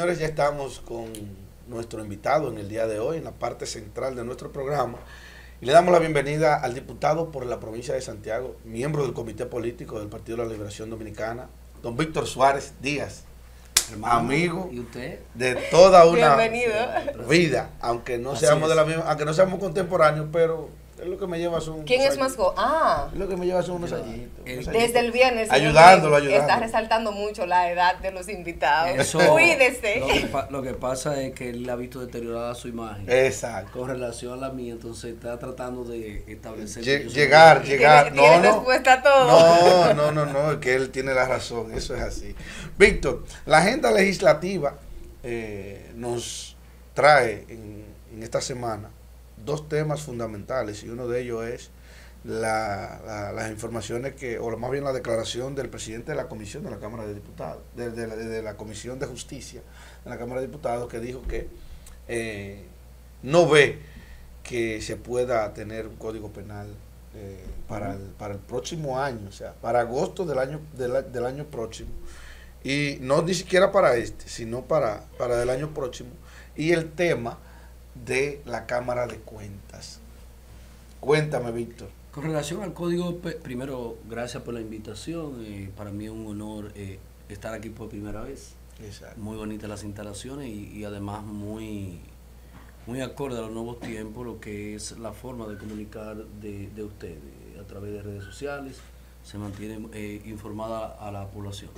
señores, ya estamos con nuestro invitado en el día de hoy, en la parte central de nuestro programa. Y le damos la bienvenida al diputado por la provincia de Santiago, miembro del Comité Político del Partido de la Liberación Dominicana, don Víctor Suárez Díaz, hermano, amigo ¿y usted? De toda una vida, aunque no seamos de la misma, aunque no seamos contemporáneos, pero es lo que me lleva son ¿quién es más joven? Ah, es lo que me lleva son unos añitos. Desde el viernes ayudándolo. Está resaltando mucho la edad de los invitados. Eso, cuídese. Lo que pasa es que él ha visto deteriorada su imagen. Exacto. Con relación a la mía, entonces está tratando de establecer llegar. ¿Tiene respuesta a todo? No, es que él tiene la razón, eso es así. Víctor, la agenda legislativa nos trae en esta semana dos temas fundamentales, y uno de ellos es las informaciones que, o más bien la declaración del presidente de la Comisión de la Cámara de Diputados, de la Comisión de Justicia de la Cámara de Diputados, que dijo que no ve que se pueda tener un Código Penal para el próximo año, o sea, para agosto del año próximo, y no ni siquiera para este, sino para el año próximo, y el tema de la Cámara de Cuentas. Cuéntame, Víctor. Con relación al Código, primero, gracias por la invitación. Para mí es un honor estar aquí por primera vez. Exacto. Muy bonitas las instalaciones y además muy acorde a los nuevos tiempos, lo que es la forma de comunicar de ustedes a través de redes sociales. Se mantiene informada a la población.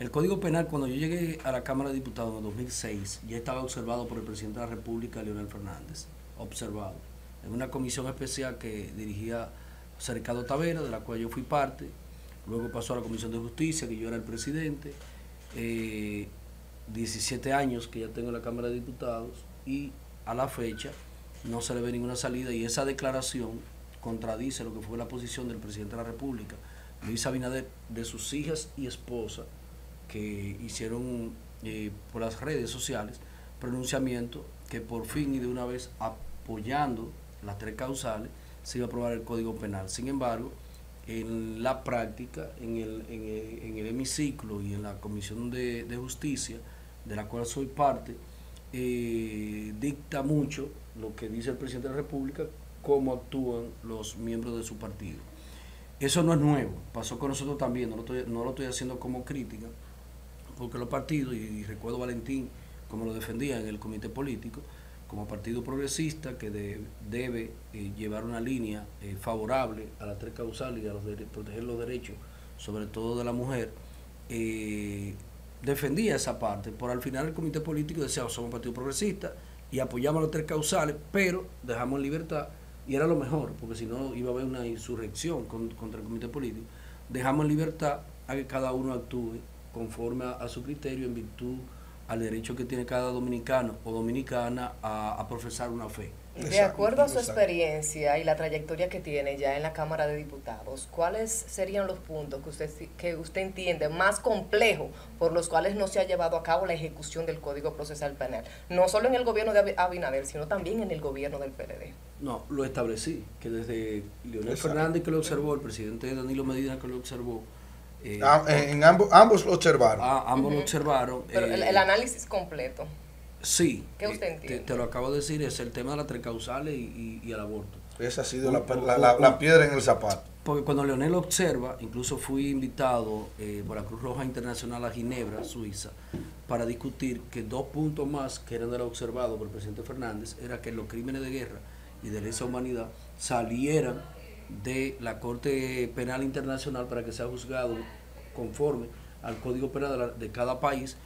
El Código Penal, cuando yo llegué a la Cámara de Diputados en el 2006, ya estaba observado por el presidente de la República, Leonel Fernández, observado, en una comisión especial que dirigía Cercado Tavera, de la cual yo fui parte, luego pasó a la Comisión de Justicia, que yo era el presidente, 17 años que ya tengo en la Cámara de Diputados, y a la fecha no se le ve ninguna salida, y esa declaración contradice lo que fue la posición del presidente de la República, Luis Abinader, de sus hijas y esposa, que hicieron por las redes sociales pronunciamiento que por fin y de una vez, apoyando las tres causales, se iba a aprobar el Código Penal. Sin embargo, en la práctica, en el hemiciclo y en la Comisión de Justicia, de la cual soy parte, dicta mucho lo que dice el presidente de la República, cómo actúan los miembros de su partido. Eso no es nuevo, pasó con nosotros también, no lo estoy haciendo como crítica, porque los partidos, y recuerdo Valentín, como lo defendía en el comité político, como partido progresista que debe llevar una línea favorable a las tres causales y a proteger los derechos, sobre todo de la mujer, defendía esa parte, pero al final el comité político decía, somos partido progresista y apoyamos las tres causales, pero dejamos en libertad, y era lo mejor, porque si no iba a haber una insurrección contra el comité político, dejamos en libertad a que cada uno actúe conforme a su criterio, en virtud al derecho que tiene cada dominicano o dominicana a profesar una fe. De acuerdo a su experiencia y la trayectoria que tiene ya en la Cámara de Diputados, ¿cuáles serían los puntos que usted entiende más complejos por los cuales no se ha llevado a cabo la ejecución del Código Procesal Penal? No solo en el gobierno de Abinader, sino también en el gobierno del PLD. No, lo establecí, que desde Leonel Fernández que lo observó, el presidente Danilo Medina que lo observó, ambos lo observaron. Ambos lo observaron. Pero el análisis completo. Sí. ¿Qué usted entiende? Te lo acabo de decir, es el tema de las tres causales y el aborto. Esa ha sido la piedra en el zapato. Porque cuando Leonel observa, incluso fui invitado por la Cruz Roja Internacional a Ginebra, Suiza, para discutir que dos puntos más que eran de lo observado por el presidente Fernández era que los crímenes de guerra y de lesa humanidad salieran de la Corte Penal Internacional para que sea juzgado conforme al Código Penal de cada país,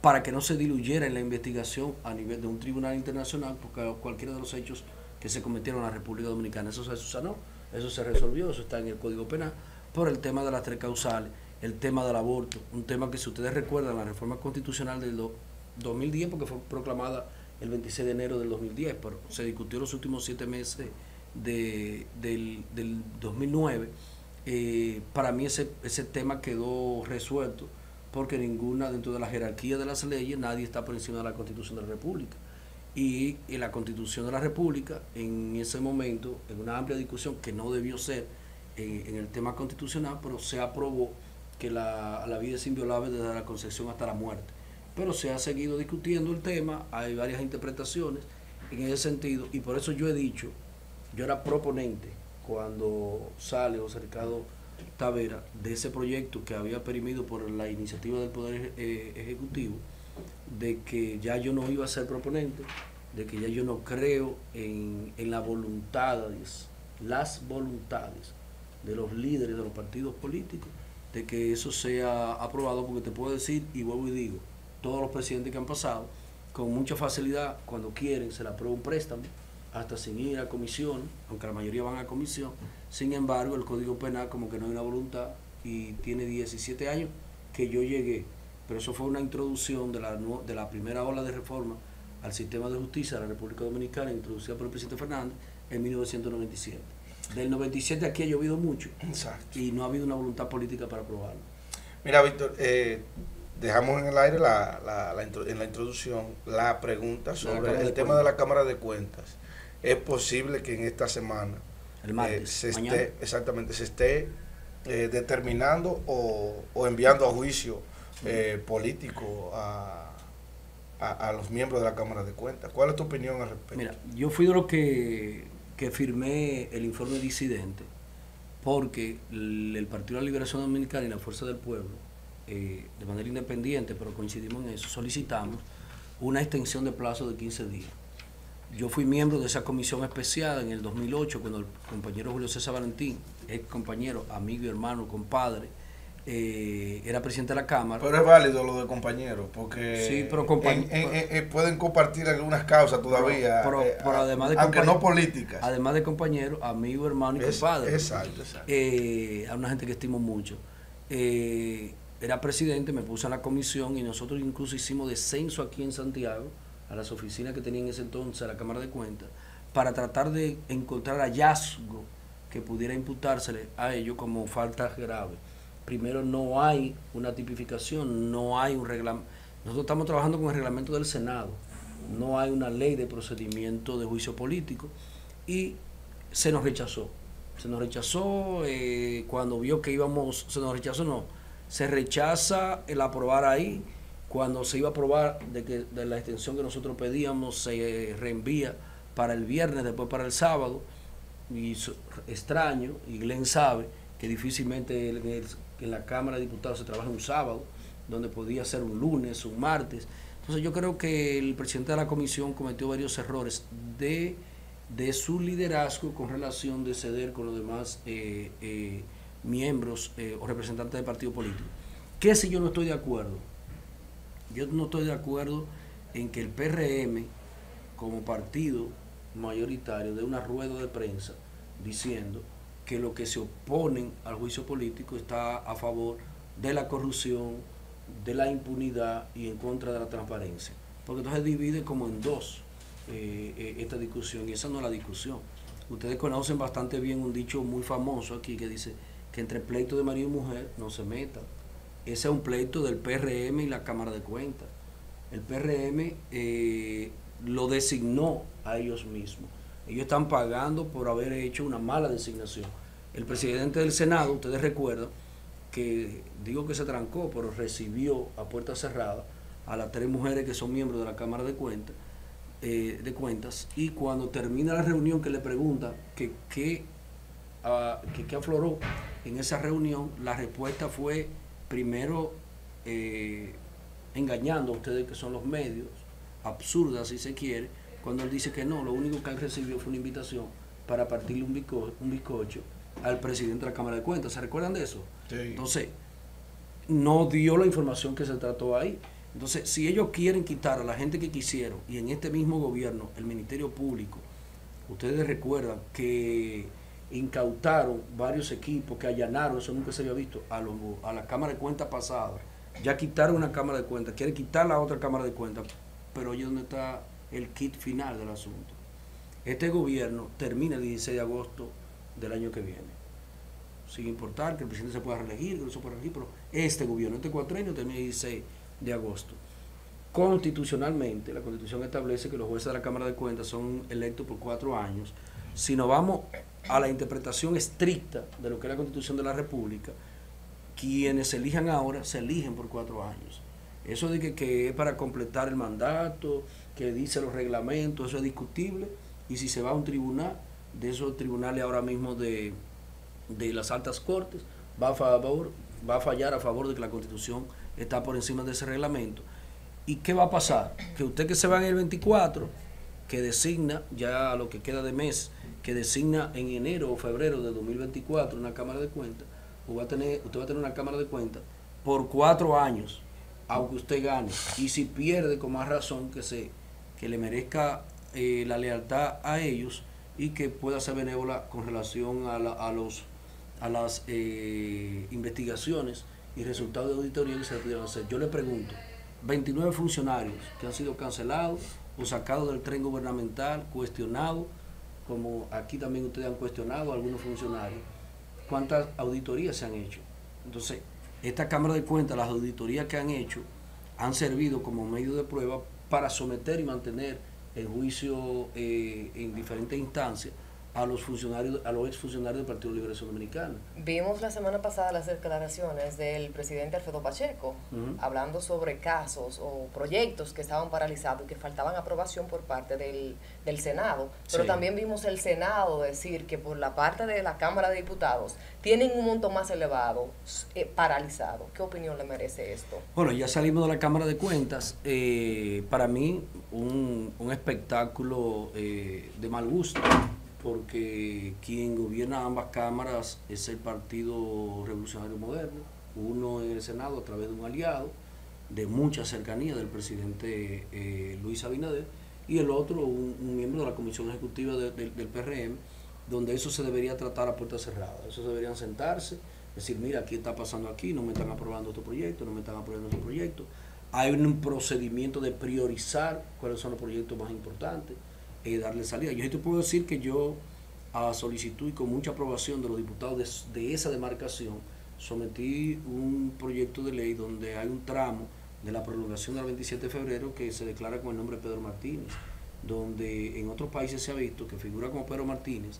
para que no se diluyera en la investigación a nivel de un tribunal internacional, porque cualquiera de los hechos que se cometieron en la República Dominicana, eso se subsanó, eso se resolvió, eso está en el Código Penal, por el tema de las tres causales, el tema del aborto, un tema que, si ustedes recuerdan, la reforma constitucional del 2010, porque fue proclamada el 26 de enero del 2010, pero se discutió los últimos 7 meses del 2009, para mí ese tema quedó resuelto, porque ninguna, dentro de la jerarquía de las leyes, nadie está por encima de la Constitución de la República, y en la Constitución de la República, en ese momento, en una amplia discusión que no debió ser en el tema constitucional, pero se aprobó que la vida es inviolable desde la concepción hasta la muerte, pero se ha seguido discutiendo el tema, hay varias interpretaciones en ese sentido, y por eso yo he dicho, yo era proponente cuando sale o Cercado Tavera de ese proyecto que había perimido por la iniciativa del Poder Ejecutivo, de que ya yo no iba a ser proponente, de que ya yo no creo en las voluntades de los líderes de los partidos políticos, de que eso sea aprobado, porque te puedo decir, y vuelvo y digo, todos los presidentes que han pasado, con mucha facilidad, cuando quieren, se le aprueba un préstamo, hasta sin ir a comisión, aunque la mayoría van a comisión. Sin embargo, el Código Penal como que no hay una voluntad, y tiene 17 años que yo llegué, pero eso fue una introducción de la primera ola de reforma al sistema de justicia de la República Dominicana, introducida por el presidente Fernández en 1997. Del 97 aquí ha llovido mucho. Exacto. Y no ha habido una voluntad política para aprobarlo. Mira, Víctor, dejamos en el aire en la introducción la pregunta sobre el tema de la Cámara de Cuentas. Es posible que en esta semana el martes, se esté determinando o enviando a juicio político a los miembros de la Cámara de Cuentas. ¿Cuál es tu opinión al respecto? Mira, yo fui de los que firmé el informe disidente, porque el Partido de la Liberación Dominicana y la Fuerza del Pueblo, de manera independiente, pero coincidimos en eso, solicitamos una extensión de plazo de 15 días. Yo fui miembro de esa comisión especial en el 2008, cuando el compañero Julio César Valentín, ex compañero, amigo y hermano, compadre, era presidente de la Cámara. Pero es válido lo de compañeros, porque sí, pero pueden compartir algunas causas todavía, pero además de aunque no políticas. Además de compañeros, amigo, hermano y compadre. Exacto, exacto. A una gente que estimo mucho. Era presidente, me puso en la comisión y nosotros incluso hicimos descenso aquí en Santiago, a las oficinas que tenía en ese entonces la Cámara de Cuentas, para tratar de encontrar hallazgo que pudiera imputársele a ellos como faltas graves. Primero, no hay una tipificación, no hay un reglamento. Nosotros estamos trabajando con el reglamento del Senado, no hay una ley de procedimiento de juicio político, y se nos rechazó. Se nos rechazó cuando vio que íbamos, se nos rechazó no, se rechaza el aprobar ahí. Cuando se iba a aprobar de la extensión que nosotros pedíamos, se reenvía para el viernes, después para el sábado. Y extraño, y Glenn sabe que difícilmente en la Cámara de Diputados se trabaja un sábado, donde podía ser un lunes, un martes. Entonces yo creo que el presidente de la comisión cometió varios errores de su liderazgo con relación de ceder con los demás miembros o representantes de partido político. ¿Qué si yo no estoy de acuerdo? Yo no estoy de acuerdo en que el PRM, como partido mayoritario, dé una rueda de prensa diciendo que los que se oponen al juicio político está a favor de la corrupción, de la impunidad y en contra de la transparencia. Porque entonces divide como en dos esta discusión, y esa no es la discusión. Ustedes conocen bastante bien un dicho muy famoso aquí que dice que entre pleito de marido y mujer no se metan. Ese es un pleito del PRM y la Cámara de Cuentas. El PRM lo designó a ellos mismos. Ellos están pagando por haber hecho una mala designación. El presidente del Senado, ustedes recuerdan, que digo que se trancó, pero recibió a puerta cerrada a las 3 mujeres que son miembros de la Cámara de Cuentas, y cuando termina la reunión que le pregunta que afloró en esa reunión, la respuesta fue... Primero, engañando a ustedes que son los medios, absurda si se quiere, cuando él dice que no, lo único que él recibió fue una invitación para partirle un bizcocho al presidente de la Cámara de Cuentas. ¿Se recuerdan de eso? Sí. Entonces, no dio la información que se trató ahí. Entonces, si ellos quieren quitar a la gente que quisieron, y en este mismo gobierno, el Ministerio Público, ustedes recuerdan que... incautaron varios equipos que allanaron, eso nunca se había visto, a la Cámara de Cuentas pasada. Ya quitaron una Cámara de Cuentas, quieren quitar la otra Cámara de Cuentas, pero oye, ¿dónde está el kit final del asunto? Este gobierno termina el 16 de agosto del año que viene. Sin importar que el presidente se pueda reelegir, que no se pueda reelegir, pero este gobierno, este cuatrienio, termina el 16 de agosto. Constitucionalmente, la Constitución establece que los jueces de la Cámara de Cuentas son electos por 4 años. Si nos vamos a la interpretación estricta de lo que es la Constitución de la República, quienes se elijan ahora se eligen por 4 años. Eso de que es para completar el mandato, que dice los reglamentos, eso es discutible. Y si se va a un tribunal, de esos tribunales ahora mismo de las altas cortes, va a fallar a favor de que la Constitución está por encima de ese reglamento. ¿Y qué va a pasar? Que usted que se va en el 24, que designa, ya lo que queda de mes, que designa en enero o febrero de 2024 una Cámara de Cuentas, usted va a tener una Cámara de Cuentas por 4 años, aunque usted gane. Y si pierde, con más razón, que le merezca la lealtad a ellos y que pueda ser benévola con relación a las investigaciones y resultados de auditoría que se pudieron hacer. Yo le pregunto, 29 funcionarios que han sido cancelados o sacados del tren gubernamental, cuestionados, como aquí también ustedes han cuestionado a algunos funcionarios, ¿cuántas auditorías se han hecho? Entonces, esta Cámara de Cuentas, las auditorías que han hecho, han servido como medio de prueba para someter y mantener en juicio en diferentes instancias a los funcionarios, a los exfuncionarios del Partido de la Liberación Dominicana. Vimos la semana pasada las declaraciones del presidente Alfredo Pacheco, hablando sobre casos o proyectos que estaban paralizados y que faltaban aprobación por parte del Senado. Pero sí, también vimos el Senado decir que por la parte de la Cámara de Diputados tienen un monto más elevado paralizado. ¿Qué opinión le merece esto? Bueno, ya salimos de la Cámara de Cuentas. Para mí, un espectáculo de mal gusto, porque quien gobierna ambas cámaras es el Partido Revolucionario Moderno, uno en el Senado a través de un aliado de mucha cercanía del presidente Luis Abinader, y el otro un miembro de la Comisión Ejecutiva del PRM, donde eso se debería tratar a puerta cerrada. Eso deberían sentarse, decir, mira, ¿qué está pasando aquí? No me están aprobando este proyecto, no me están aprobando este proyecto. Hay un procedimiento de priorizar cuáles son los proyectos más importantes, darle salida. Yo te puedo decir que yo, a solicitud y con mucha aprobación de los diputados de esa demarcación, sometí un proyecto de ley donde hay un tramo de la prolongación del 27 de febrero que se declara con el nombre de Pedro Martínez, donde en otros países se ha visto que figura como Pedro Martínez,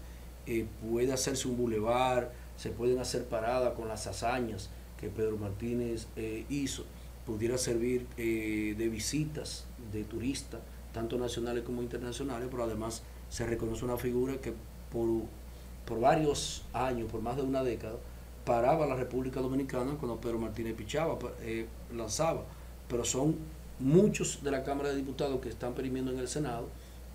puede hacerse un bulevar, se pueden hacer paradas con las hazañas que Pedro Martínez hizo, pudiera servir de visitas de turistas, tanto nacionales como internacionales, pero además se reconoce una figura que por varios años, por más de una década, paraba la República Dominicana cuando Pedro Martínez lanzaba. Pero son muchos de la Cámara de Diputados que están perimiendo en el Senado,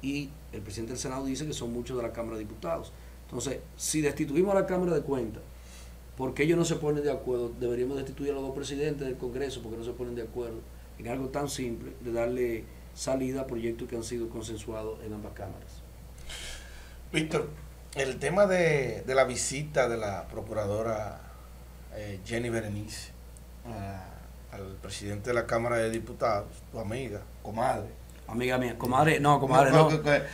y el presidente del Senado dice que son muchos de la Cámara de Diputados. Entonces, si destituimos a la Cámara de Cuentas, porque ellos no se ponen de acuerdo, deberíamos destituir a los dos presidentes del Congreso porque no se ponen de acuerdo en algo tan simple de darle salida a proyectos que han sido consensuados en ambas cámaras. Víctor, el tema de la visita de la procuradora Jenny Berenice al presidente de la Cámara de Diputados, tu amiga, comadre. Amiga mía, comadre no, de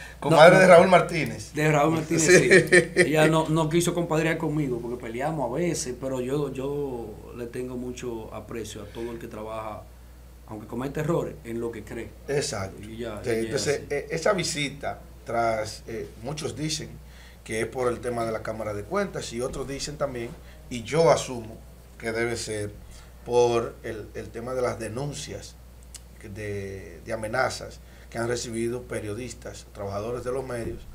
Raúl Martínez. De Raúl Martínez, sí. Ella no quiso compadrear conmigo porque peleamos a veces, pero yo le tengo mucho aprecio a todo el que trabaja, aunque comete errores, en lo que cree. Exacto. Entonces, esa visita, muchos dicen que es por el tema de la Cámara de Cuentas, y otros dicen también, y yo asumo que debe ser por el tema de las denuncias de amenazas que han recibido periodistas, trabajadores de los medios,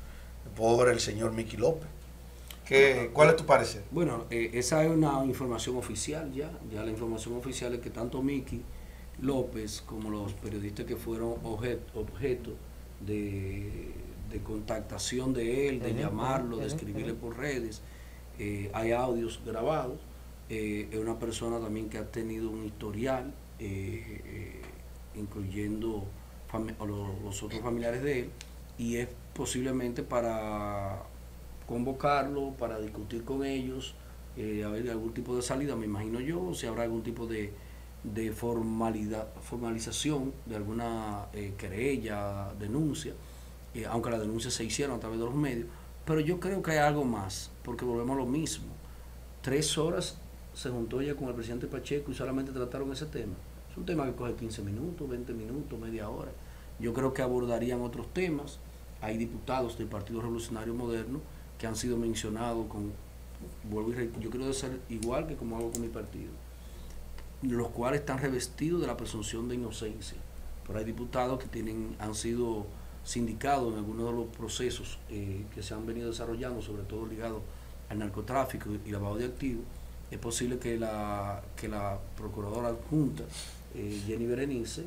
por el señor Miki López. ¿Cuál es tu parecer? Bueno, esa es una información oficial ya. Ya la información oficial es que tanto Miki López como los periodistas que fueron objeto de contactación de él, de llamarlo, de escribirle por redes, hay audios grabados, es una persona también que ha tenido un historial, incluyendo los otros familiares de él, y es posiblemente para convocarlo, para discutir con ellos, a ver algún tipo de salida, me imagino yo, si habrá algún tipo de formalización de alguna querella, denuncia, aunque las denuncias se hicieron a través de los medios, pero yo creo que hay algo más, porque volvemos a lo mismo. 3 horas se juntó ella con el presidente Pacheco y solamente trataron ese tema. Es un tema que coge 15 minutos, 20 minutos, media hora. Yo creo que abordarían otros temas. Hay diputados del Partido Revolucionario Moderno que han sido mencionados con, vuelvo y repito, yo quiero ser igual que como hago con mi partido, los cuales están revestidos de la presunción de inocencia. Pero hay diputados que han sido sindicados en algunos de los procesos que se han venido desarrollando, sobre todo ligados al narcotráfico y lavado de activos. Es posible que la procuradora adjunta, Jenny Berenice,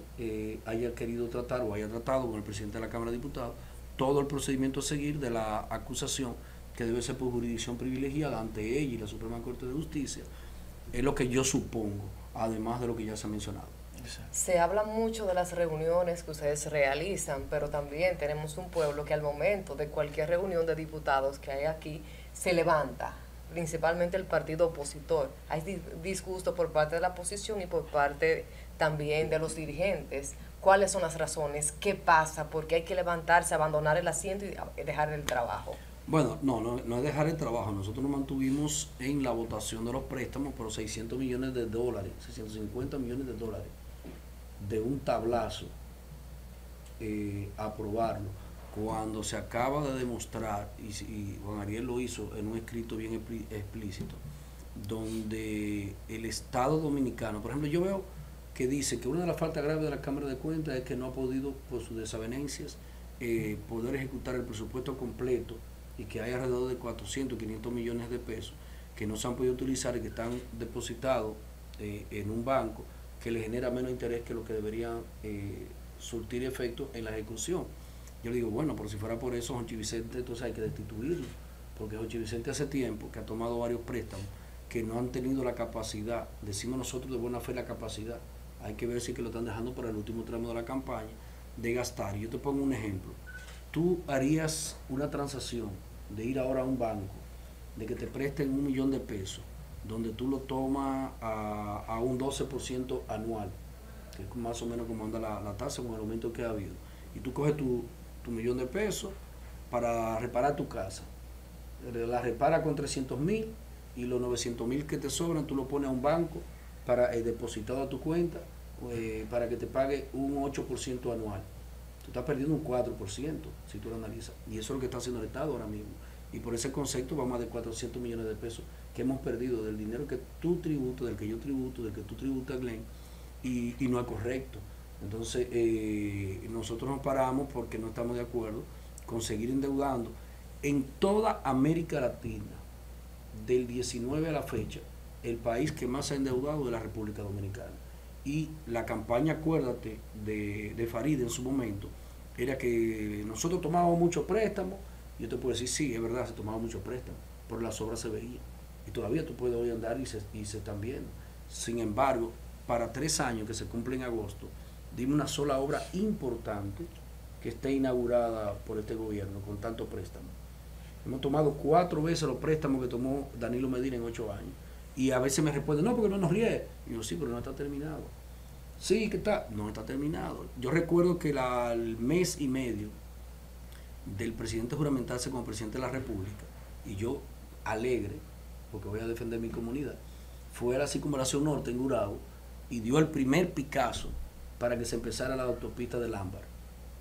haya querido tratar o haya tratado con el presidente de la Cámara de Diputados todo el procedimiento a seguir de la acusación que debe ser por jurisdicción privilegiada ante ella y la Suprema Corte de Justicia. Es lo que yo supongo, además de lo que ya se ha mencionado. Exacto. Se habla mucho de las reuniones que ustedes realizan, pero también tenemos un pueblo que al momento de cualquier reunión de diputados que hay aquí, se levanta, principalmente el partido opositor. Hay disgusto por parte de la oposición y por parte también de los dirigentes. ¿Cuáles son las razones? ¿Qué pasa? ¿Por qué hay que levantarse, abandonar el asiento y dejar el trabajo? Bueno, no es dejar el trabajo. Nosotros nos mantuvimos en la votación de los préstamos por $600 millones, 650 millones de dólares, de un tablazo, aprobarlo, cuando se acaba de demostrar, y Juan Ariel lo hizo en un escrito bien explícito, donde el Estado Dominicano, por ejemplo, yo veo que dice que una de las faltas graves de la Cámara de Cuentas es que no ha podido, por sus desavenencias, poder ejecutar el presupuesto completo, y que hay alrededor de 400, 500 millones de pesos que no se han podido utilizar y que están depositados en un banco que le genera menos interés que lo que deberían surtir efecto en la ejecución. Yo le digo, bueno, pero si fuera por eso, José Vicente, entonces hay que destituirlo, porque José Vicente hace tiempo que ha tomado varios préstamos que no han tenido la capacidad, decimos nosotros de buena fe la capacidad, hay que ver si que lo están dejando para el último tramo de la campaña, de gastar. Yo te pongo un ejemplo. Tú harías una transacción de ir ahora a un banco, de que te presten $1 millón de pesos, donde tú lo tomas a un 12% anual, que es más o menos como anda la tasa con el aumento que ha habido, y tú coges tu $1 millón de pesos para reparar tu casa, la repara con 300.000 y los 900.000 que te sobran tú lo pones a un banco para depositado a tu cuenta para que te pague un 8% anual. Tú estás perdiendo un 4% si tú lo analizas, y eso es lo que está haciendo el Estado ahora mismo, y por ese concepto va más de 400 millones de pesos que hemos perdido del dinero que tú tributas, del que yo tributo, del que tú tributas, Glenn, y no es correcto. Entonces nosotros nos paramos porque no estamos de acuerdo con seguir endeudando. En toda América Latina, del 19 a la fecha, el país que más se ha endeudado es la República Dominicana. Y la campaña, acuérdate, de Faride en su momento, era que nosotros tomábamos muchos préstamos. Yo te puedo decir, sí, es verdad, se tomaba muchos préstamos, pero las obras se veían. Y todavía tú puedes hoy andar y se están viendo. Sin embargo, para 3 años que se cumplen en agosto, dime una sola obra importante que esté inaugurada por este gobierno con tanto préstamo. Hemos tomado 4 veces los préstamos que tomó Danilo Medina en 8 años. Y a veces me responden, no, porque no nos ríe. Y yo, sí, pero no está terminado. Sí, ¿qué está? No está terminado. Yo recuerdo que el mes y medio del presidente juramentarse como presidente de la República, y yo alegre, porque voy a defender mi comunidad, fue a la circunvalación norte en Gurabo y dio el primer picazo para que se empezara la autopista del Ámbar,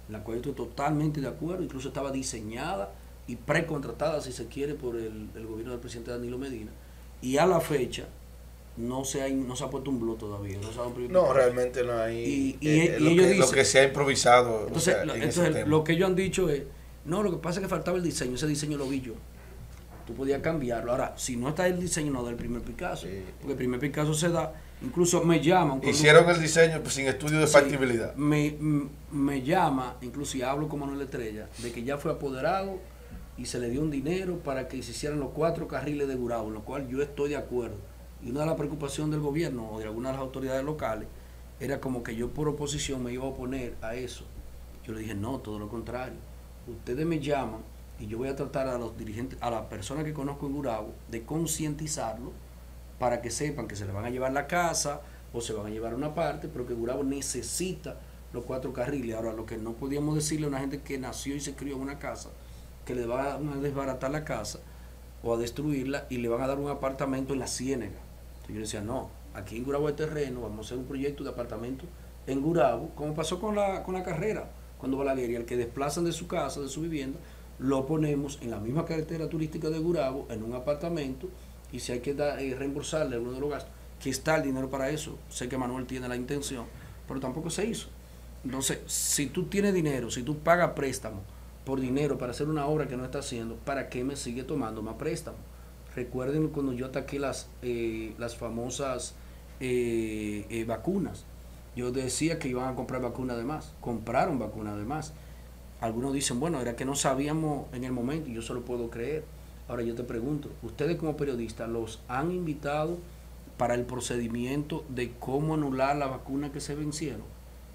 la cual yo estoy totalmente de acuerdo, incluso estaba diseñada y precontratada, si se quiere, por el gobierno del presidente Danilo Medina, y a la fecha no se ha puesto un blo todavía. No, realmente no hay. Lo que se ha improvisado. Entonces, lo que ellos han dicho es, no, lo que pasa es que faltaba el diseño, ese diseño lo vi yo. Tú podías cambiarlo. Ahora, si no está el diseño, no da el primer Picasso. Sí. Porque el primer Picasso se da, incluso me llaman. Hicieron el diseño pues, sin estudio de factibilidad. Me llama, incluso y hablo con Manuel Estrella, de que ya fue apoderado y se le dio un dinero para que se hicieran los 4 carriles de Gurabo, en lo cual yo estoy de acuerdo. Y una de las preocupaciones del gobierno o de algunas de las autoridades locales era como que yo por oposición me iba a oponer a eso. Yo le dije, no, todo lo contrario. Ustedes me llaman y yo voy a tratar a los dirigentes, a las personas que conozco en Gurabo, de concientizarlo para que sepan que se le van a llevar la casa o se van a llevar una parte, pero que Gurabo necesita los 4 carriles. Ahora, lo que no podíamos decirle a una gente que nació y se crió en una casa, que le van a desbaratar la casa o a destruirla y le van a dar un apartamento en la Ciénega. Yo le decía, no, aquí en Gurabo hay terreno, vamos a hacer un proyecto de apartamento en Gurabo, como pasó con la carrera, cuando Valaguer, al que desplazan de su casa, de su vivienda, lo ponemos en la misma carretera turística de Gurabo, en un apartamento, y si hay que reembolsarle alguno de los gastos, que está el dinero para eso. Sé que Manuel tiene la intención, pero tampoco se hizo. Entonces, si tú tienes dinero, si tú pagas préstamo por dinero para hacer una obra que no está haciendo, ¿para qué me sigue tomando más préstamo? Recuerden cuando yo ataqué las famosas vacunas. Yo decía que iban a comprar vacunas de más. Compraron vacunas de más. Algunos dicen, bueno, era que no sabíamos en el momento. Yo solo puedo creer. Ahora yo te pregunto, ustedes como periodistas, ¿los han invitado para el procedimiento de cómo anular la vacuna que se vencieron?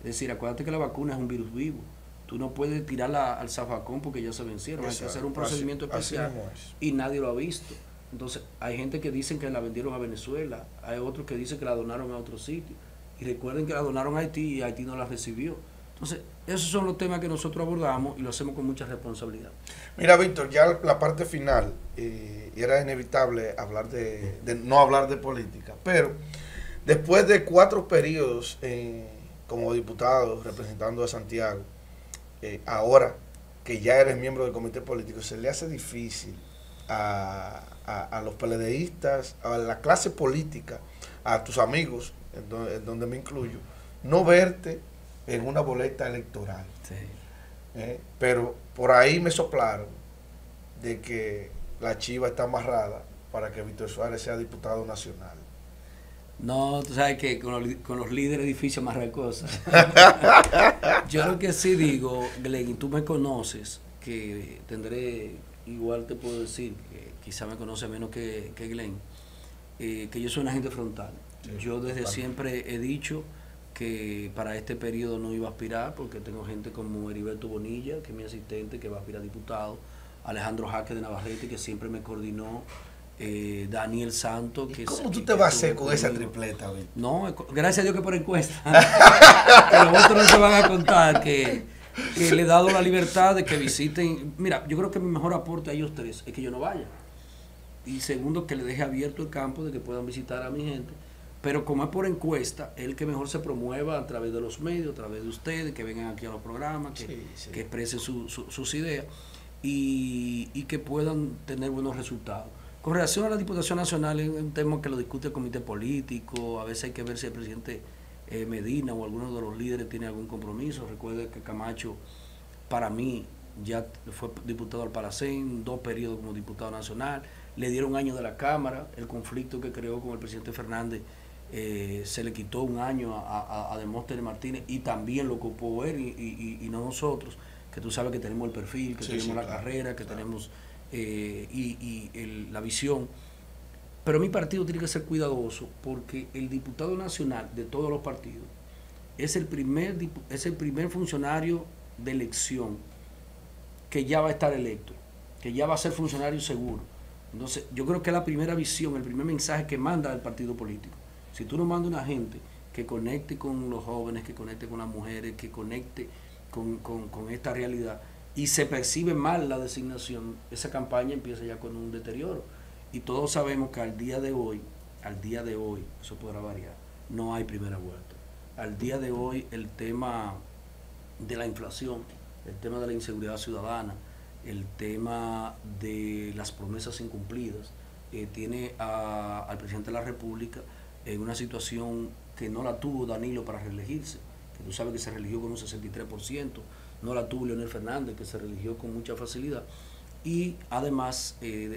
Es decir, acuérdate que la vacuna es un virus vivo. Tú no puedes tirarla al zafacón porque ya se vencieron. Exacto. Hay que hacer un procedimiento especial y nadie lo ha visto. Entonces, hay gente que dicen que la vendieron a Venezuela, hay otros que dicen que la donaron a otro sitio. Y recuerden que la donaron a Haití y Haití no la recibió. Entonces, esos son los temas que nosotros abordamos y lo hacemos con mucha responsabilidad. Mira, Víctor, ya la parte final, era inevitable hablar de no hablar de política, pero después de 4 periodos como diputado representando a Santiago, ahora que ya eres miembro del comité político, se le hace difícil a los peledeístas, a la clase política, a tus amigos, en donde me incluyo, no verte en una boleta electoral. Sí. Pero por ahí me soplaron de que la chiva está amarrada para que Víctor Suárez sea diputado nacional. No, tú sabes que con los líderes es difícil amarrar cosas. Yo lo que sí digo, Glenn, y tú me conoces, que tendré, igual te puedo decir, que quizá me conoce menos que Glenn, que yo soy una gente frontal. Sí, yo desde siempre he dicho que para este periodo no iba a aspirar, porque tengo gente como Heriberto Bonilla, que es mi asistente, que va a aspirar a diputado, Alejandro Jaque de Navarrete, que siempre me coordinó, Daniel Santos. Que ¿cómo tú te vas a hacer con esa tripleta, Víctor? No, gracias a Dios que por encuesta. Pero otros no se van a contar que le he dado la libertad de que visiten. Mira, yo creo que mi mejor aporte a ellos tres es que yo no vaya. Y segundo, que le deje abierto el campo de que puedan visitar a mi gente. Pero como es por encuesta, el que mejor se promueva a través de los medios, a través de ustedes, que vengan aquí a los programas, que, sí, sí, que expresen sus ideas y que puedan tener buenos resultados. Con relación a la Diputación Nacional, es un tema que lo discute el comité político, a veces hay que ver si el presidente Medina o alguno de los líderes tiene algún compromiso. Recuerde que Camacho, para mí, ya fue diputado al Palacén, 2 periodos como diputado nacional, le dieron un año de la Cámara, el conflicto que creó con el presidente Fernández, se le quitó un año a Demóstenes Martínez y también lo ocupó él y no nosotros, que tú sabes que tenemos el perfil, que sí, tenemos la carrera, que tenemos la visión. Pero mi partido tiene que ser cuidadoso porque el diputado nacional de todos los partidos es el primer funcionario de elección que ya va a estar electo, que ya va a ser funcionario seguro. Entonces yo creo que es la primera visión, el primer mensaje que manda el partido político. Si tú no mandas una gente que conecte con los jóvenes, que conecte con las mujeres, que conecte con esta realidad y se percibe mal la designación, esa campaña empieza ya con un deterioro. Y todos sabemos que al día de hoy, eso podrá variar, no hay primera vuelta. Al día de hoy el tema de la inflación, el tema de la inseguridad ciudadana, el tema de las promesas incumplidas, tiene al presidente de la República en una situación que no la tuvo Danilo para reelegirse, que tú sabes que se reeligió con un 63%, no la tuvo Leonel Fernández, que se reeligió con mucha facilidad. Y además,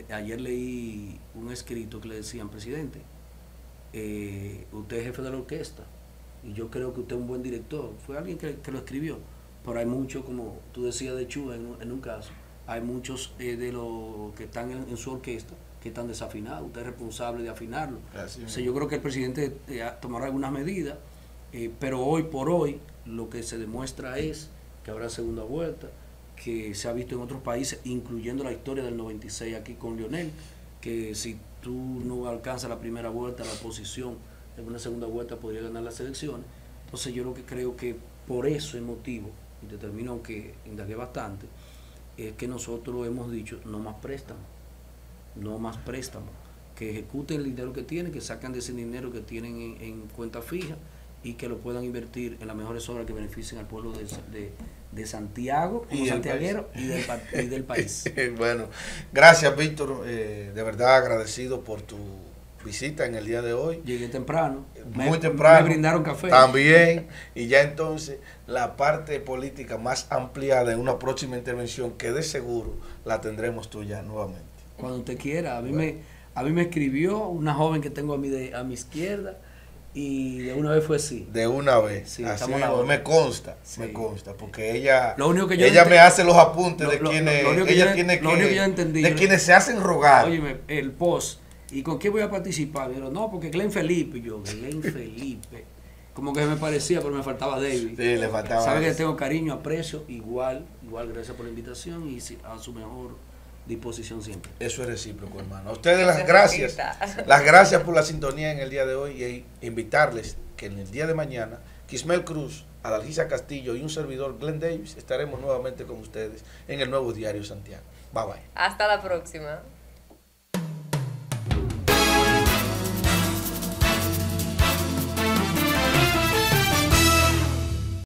ayer leí un escrito que le decían, presidente, usted es jefe de la orquesta, y yo creo que usted es un buen director. Fue alguien que lo escribió, pero hay muchos, como tú decías de Chuba en un caso, hay muchos de los que están en su orquesta, que están desafinados, usted es responsable de afinarlo. O sea, yo creo que el presidente tomará algunas medidas, pero hoy por hoy lo que se demuestra es que habrá segunda vuelta, que se ha visto en otros países, incluyendo la historia del 96 aquí con Leonel, que si tú no alcanzas la primera vuelta, la oposición en una segunda vuelta podría ganar las elecciones. Entonces yo lo que creo que por eso es motivo, y te termino aunque indagué bastante, es que nosotros hemos dicho no más préstamos, que ejecuten el dinero que tienen, que sacan de ese dinero que tienen en cuenta fija y que lo puedan invertir en las mejores obras que beneficien al pueblo de Santiago como y santiaguero y del país. Bueno, gracias Víctor, de verdad agradecido por tu visita en el día de hoy. Llegué temprano. Muy temprano. Me brindaron café. También. Y ya entonces la parte política más ampliada en una próxima intervención que de seguro la tendremos tuya nuevamente. Cuando usted quiera. A mí me escribió una joven que tengo a mi izquierda. Y de una vez fue así. De una vez. Sí, así me consta. Sí. Me consta. Porque ella, lo único que yo ella me hace los apuntes de quienes se hacen rogar. Óyeme, el post. ¿Y con qué voy a participar? Dijeron, no, porque Glenn Felipe. Yo, Glenn Felipe. Como que me parecía, pero me faltaba David. Sí, le faltaba. Sabe que tengo cariño, aprecio. Igual, gracias por la invitación y a su mejor disposición siempre. Eso es recíproco, hermano. A ustedes las gracias. Las gracias por la sintonía en el día de hoy e invitarles que en el día de mañana Quismel Cruz, Adalgisa Castillo y un servidor Glenn Davis estaremos nuevamente con ustedes en el nuevo Diario Santiago. Bye bye. Hasta la próxima.